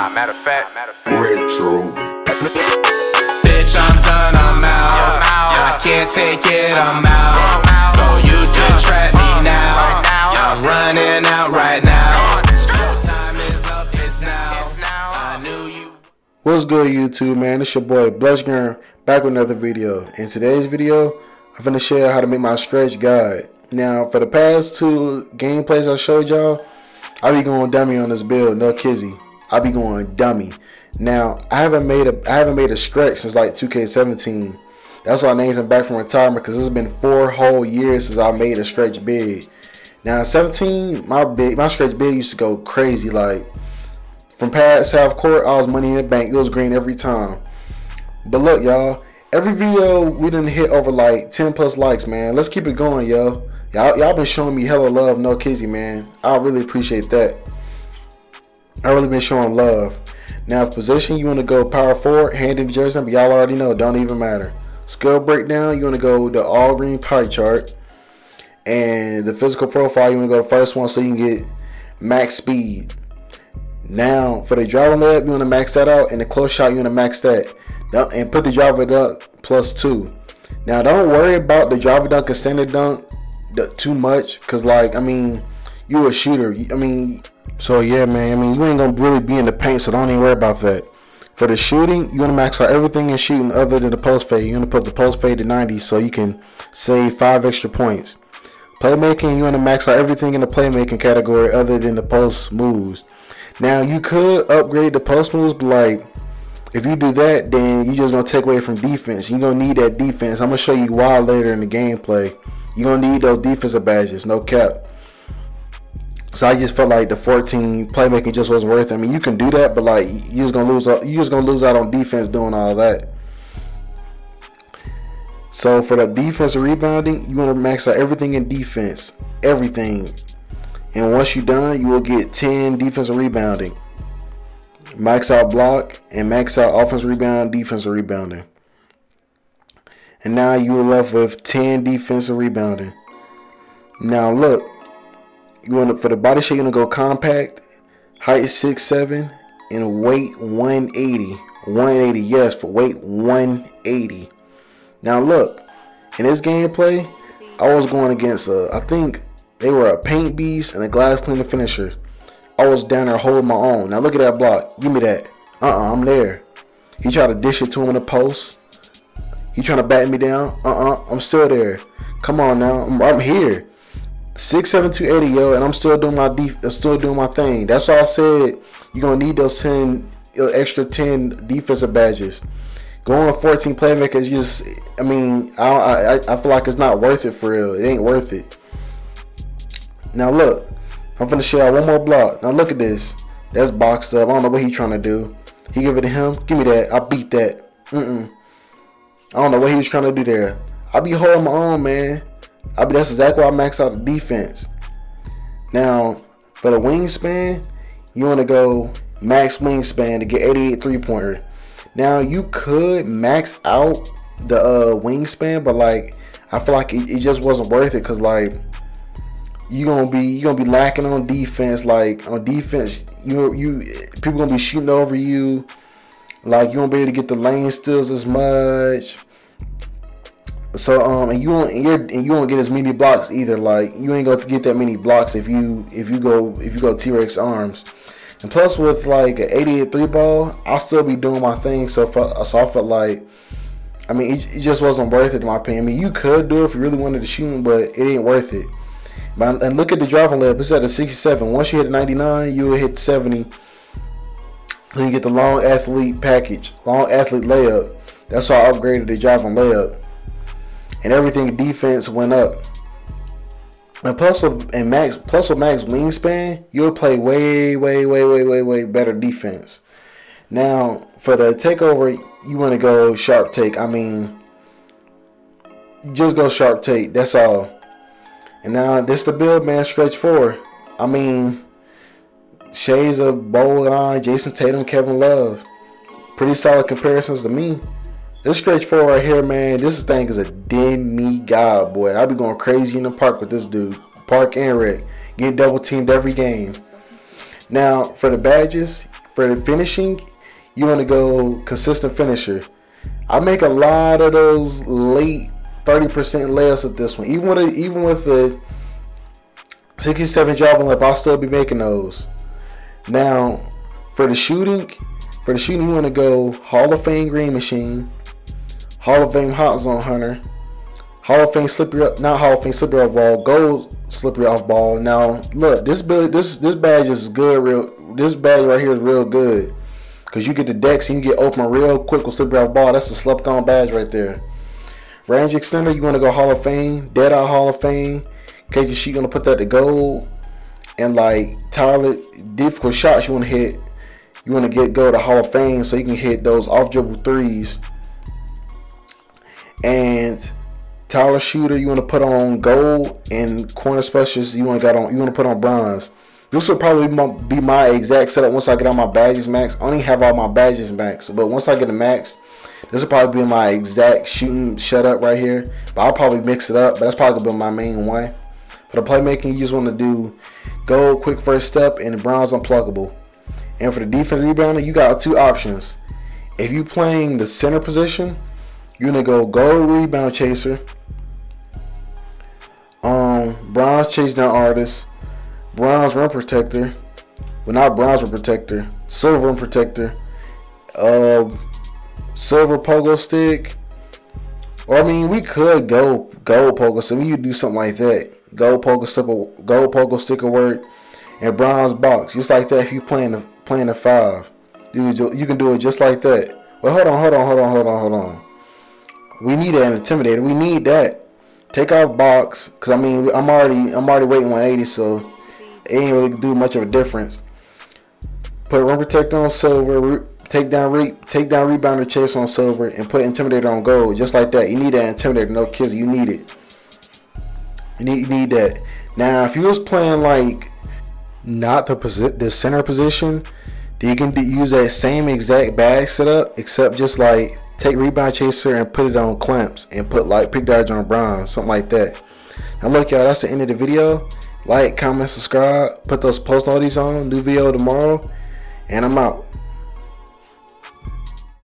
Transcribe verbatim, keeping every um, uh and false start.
Nah, matter of fact, retro. Bitch, I'm done, I'm out. I'm out. I can't take it, I'm out. I'm out. So you can trap me now. Right now. I'm running out right now. Time is up, it's now. It's now. I knew you. What's good, YouTube, man? It's your boy Blush Gun back with another video. In today's video, I'm gonna share how to make my stretch guide. Now, for the past two gameplays I showed y'all, I be going dummy on this build, no kizzy. I be going dummy. Now, I haven't made a I haven't made a stretch since like two K seventeen. That's why I named him back from retirement, because it's been four whole years since I made a stretch big. Now, seventeen, my big my stretch big used to go crazy. Like from past half court, I was money in the bank. It was green every time. But look, y'all, every video we done hit over like ten plus likes, man. Let's keep it going, yo. Y'all been showing me hella love, no kizzy, man. I really appreciate that. I really been showing love. Now, if position you want to go power forward, hand in the jersey number, y'all already know, don't even matter. Skill breakdown, you want to go the all green pie chart, and the physical profile, you want to go the first one so you can get max speed. Now, for the driving layup, you want to max that out, and the close shot, you want to max that, and put the driver dunk plus two. Now, don't worry about the driver dunk and standard dunk too much, because like I mean, you a shooter. I mean. So yeah, man, I mean, you ain't gonna really be in the paint, so don't even worry about that. For the shooting, you wanna max out everything in shooting other than the post fade. You wanna put the post fade to ninety so you can save five extra points. Playmaking, you wanna max out everything in the playmaking category other than the post moves. Now, you could upgrade the post moves, but like if you do that, then you just gonna take away from defense. You're gonna need that defense. I'm gonna show you why later in the gameplay. You're gonna need those defensive badges, no cap. So I just felt like the fourteen playmaking just wasn't worth it. I mean, you can do that, but like you just gonna lose, you just gonna lose out on defense doing all that. So for the defensive rebounding, you wanna max out everything in defense, everything. And once you're done, you will get ten defensive rebounding. Max out block and max out offensive rebound, defensive rebounding. And now you are left with ten defensive rebounding. Now look. You want to, for the body shape, you're gonna go compact, height is six seven, and weight one eighty. one eighty, yes, for weight one eighty. Now look, in this gameplay, I was going against a, I think they were a paint beast and a glass cleaner finisher. I was down there holding my own. Now look at that block. Give me that. Uh-uh, I'm there. He tried to dish it to him in the post. He trying to bat me down. Uh-uh, I'm still there. Come on now, I'm, I'm here. six seven, two eighty, yo, and I'm still doing my def I'm still doing my thing. That's why I said you're gonna need those ten extra ten defensive badges. Going fourteen playmakers, just I mean, I, I I feel like it's not worth it for real. It ain't worth it. Now look, I'm finna show out one more block. Now look at this. That's boxed up. I don't know what he's trying to do. He give it to him. Give me that. I beat that. Mm-mm. I don't know what he was trying to do there. I be holding my own, man. I mean, that's exactly why I maxed out the defense. Now, for the wingspan, you want to go max wingspan to get eighty-eight three-pointer. Now, you could max out the uh, wingspan, but like I feel like it, it just wasn't worth it, because like you're gonna be you're gonna be lacking on defense. Like on defense, you you people gonna be shooting over you. Like you won't be able to get the lane steals as much. So um, and you won't and, you're, and you won't get as many blocks either. Like you ain't gonna get that many blocks if you if you go if you go T-Rex arms. And plus, with like an eighty-eight three ball, I'll still be doing my thing. So for, so I felt like, I mean, it, it just wasn't worth it in my opinion. I mean, you could do it if you really wanted to shoot, but it ain't worth it. But and look at the driving layup. It's at a sixty-seven. Once you hit a ninety-nine, you will hit seventy. Then you get the long athlete package, long athlete layup. That's why I upgraded the driving layup. And everything defense went up. And plus with and max plus with max wingspan, you'll play way, way, way, way, way, way better defense. Now for the takeover, you want to go sharp take. I mean, just go sharp take. That's all. And now this the build, man. Stretch four. I mean, shades of Bowl, Jason Tatum, Kevin Love. Pretty solid comparisons to me. This stretch four right here, man, this thing is a demigod, boy. I be going crazy in the park with this dude. Park and wreck. Get double teamed every game. Now, for the badges, For the finishing, you want to go consistent finisher. I make a lot of those late thirty percent layups with this one. Even with a, even with the sixty-seven driving lap, I'll still be making those. Now, for the shooting, for the shooting, you want to go Hall of Fame Green Machine, Hall of Fame Hot Zone Hunter, Hall of Fame slippery, not Hall of Fame slippery off ball, gold slippery off ball. Now, look, this this this badge is good. Real, this badge right here is real good because you get the decks and you get open real quick with slippery off ball. That's the slept on badge right there. Range extender, you want to go Hall of Fame, Dead Eye Hall of Fame. K G sheet gonna put that to gold, and like Tyler, difficult shots you want to hit. You want to get go to Hall of Fame so you can hit those off dribble threes. And Tyler shooter, you want to put on gold, and corner specials you want to got on. You want to put on bronze. This will probably be my exact setup once I get all my badges max. I only have all my badges max, but once I get a max, this will probably be my exact shooting setup right here. But I'll probably mix it up. But that's probably gonna be my main one. For the playmaking, you just want to do gold quick first step and bronze unpluggable. And for the defensive rebounder, you got two options. If you playing the center position, you're gonna go gold rebound chaser, um, bronze chase down artist, bronze rim protector, well not bronze rim protector, silver rim protector, uh, silver pogo stick. Or I mean, we could go gold pogo, so we could do something like that. Gold pogo stick, gold pogo sticker work, and bronze box, just like that. If you playing the playing a five, you you can do it just like that. Well, hold on, hold on, hold on, hold on, hold on. We need an intimidator. We need that. Take off box, cause I mean I'm already I'm already waiting one eighty, so it ain't really do much of a difference. Put rim protector on silver. Take down re take down rebounder chase on silver, and put intimidator on gold, just like that. You need that intimidator, no kids. You need it. You need you need that. Now, if you was playing like not the posi the center position, then you can do, use that same exact bag setup, except just like. Take rebound chaser and put it on clamps and put like pick dodge on bronze, something like that. Now look y'all, that's the end of the video. Like, comment, subscribe, put those post notices on, new video tomorrow, and I'm out.